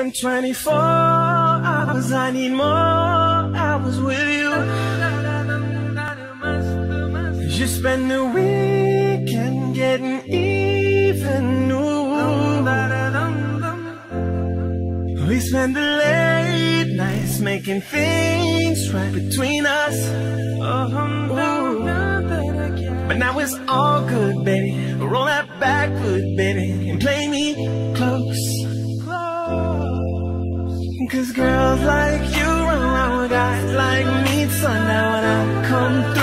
I'm 24 hours, I need more hours with you. You spend the weekend getting even new. We spend the late nights making things right between us. Ooh. But now it's all good, baby. Roll that backward, baby, and play me close. Cause girls like you run out, guys like me, son. Now when I come through,